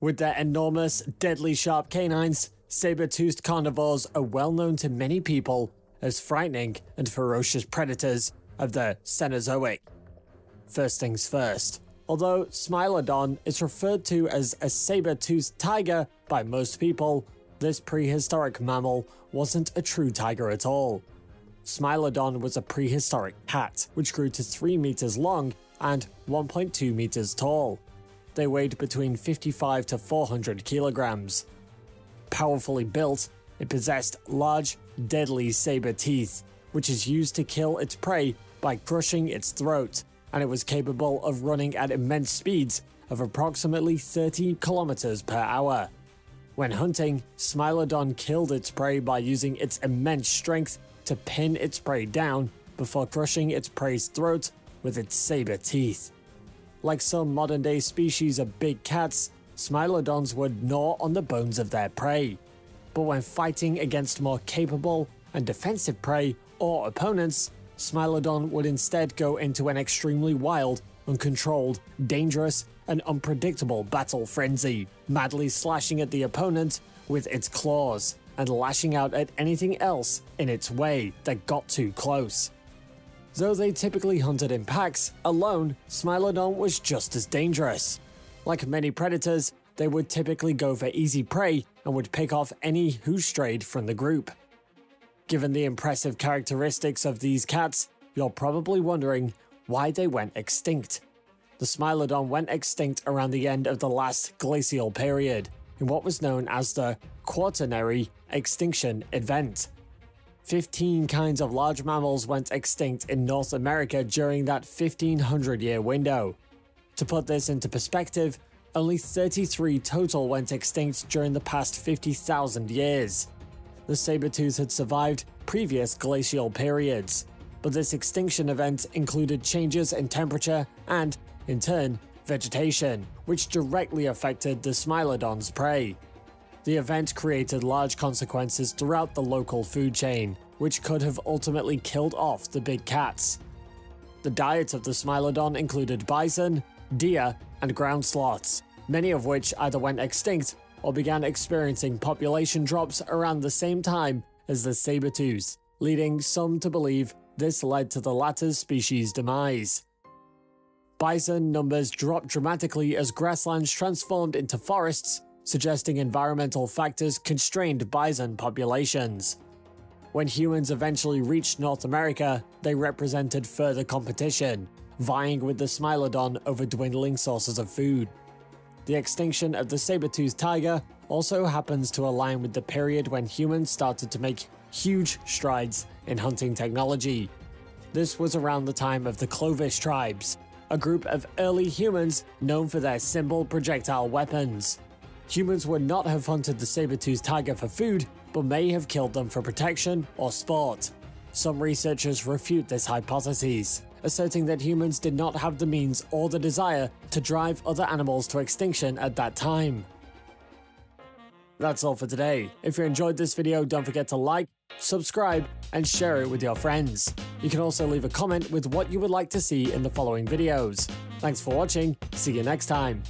With their enormous, deadly sharp canines, saber-toothed carnivores are well known to many people as frightening and ferocious predators of the Cenozoic. First things first, although Smilodon is referred to as a saber-toothed tiger by most people, this prehistoric mammal wasn't a true tiger at all. Smilodon was a prehistoric cat, which grew to 3 meters long and 1.2 meters tall. They weighed between 55 to 400 kilograms. Powerfully built, it possessed large, deadly saber teeth, which is used to kill its prey by crushing its throat, and it was capable of running at immense speeds of approximately 30 kilometers per hour. When hunting, Smilodon killed its prey by using its immense strength to pin its prey down before crushing its prey's throat with its saber teeth. Like some modern-day species of big cats, Smilodons would gnaw on the bones of their prey. But when fighting against more capable and defensive prey or opponents, Smilodon would instead go into an extremely wild, uncontrolled, dangerous, and unpredictable battle frenzy, madly slashing at the opponent with its claws and lashing out at anything else in its way that got too close. Though they typically hunted in packs, alone, Smilodon was just as dangerous. Like many predators, they would typically go for easy prey and would pick off any who strayed from the group. Given the impressive characteristics of these cats, you're probably wondering why they went extinct. The Smilodon went extinct around the end of the last glacial period, in what was known as the Quaternary Extinction Event. 15 kinds of large mammals went extinct in North America during that 1500-year window. To put this into perspective, only 33 total went extinct during the past 50,000 years. The sabertooth had survived previous glacial periods, but this extinction event included changes in temperature and, in turn, vegetation, which directly affected the Smilodon's prey. The event created large consequences throughout the local food chain, which could have ultimately killed off the big cats. The diet of the Smilodon included bison, deer, and ground sloths, many of which either went extinct or began experiencing population drops around the same time as the sabertooth, leading some to believe this led to the latter's species' demise. Bison numbers dropped dramatically as grasslands transformed into forests, suggesting environmental factors constrained bison populations. When humans eventually reached North America, they represented further competition, vying with the Smilodon over dwindling sources of food. The extinction of the saber-toothed tiger also happens to align with the period when humans started to make huge strides in hunting technology. This was around the time of the Clovis tribes, a group of early humans known for their symbol projectile weapons. Humans would not have hunted the saber-toothed tiger for food, but may have killed them for protection or sport. Some researchers refute this hypothesis, asserting that humans did not have the means or the desire to drive other animals to extinction at that time. That's all for today. If you enjoyed this video, don't forget to like, subscribe, and share it with your friends. You can also leave a comment with what you would like to see in the following videos. Thanks for watching, see you next time.